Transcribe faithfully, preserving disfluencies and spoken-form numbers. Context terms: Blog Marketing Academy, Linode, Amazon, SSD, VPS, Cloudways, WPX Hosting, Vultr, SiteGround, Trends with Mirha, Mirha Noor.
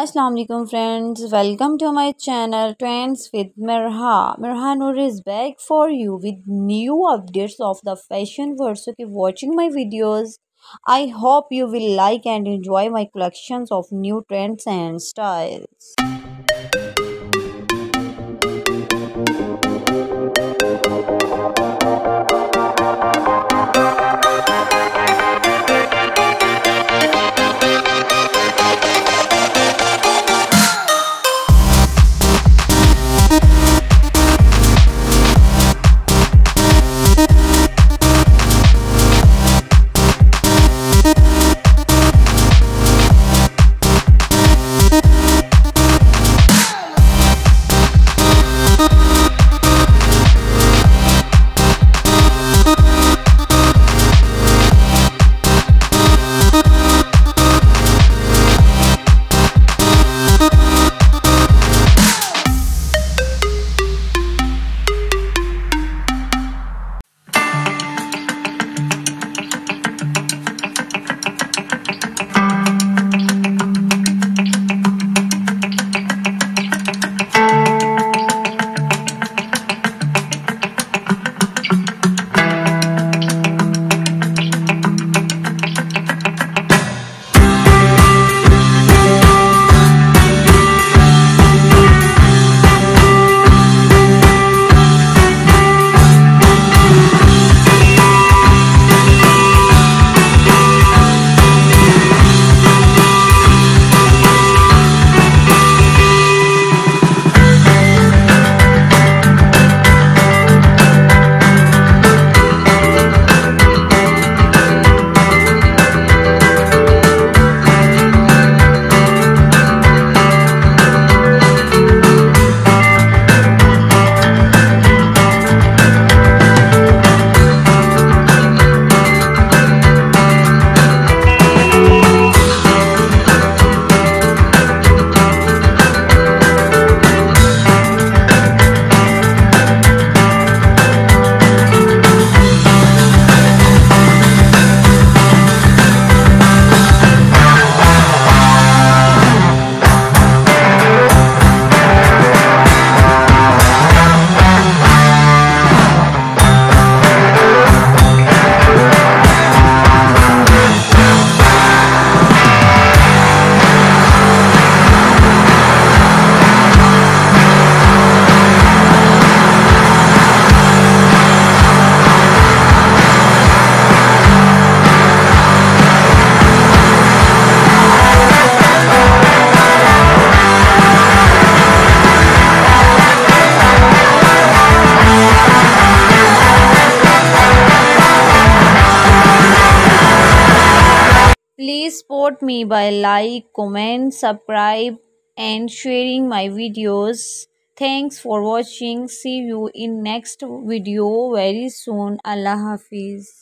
Assalamu alaikum friends, welcome to my channel Trends with Mirha. Mirha Noor is back for you with new updates of the fashion world. So keep watching my videos. I hope you will like and enjoy my collections of new trends and styles. Please support me by like, comment, subscribe and sharing my videos. Thanks for watching. See you in next video very soon. Allah Hafiz.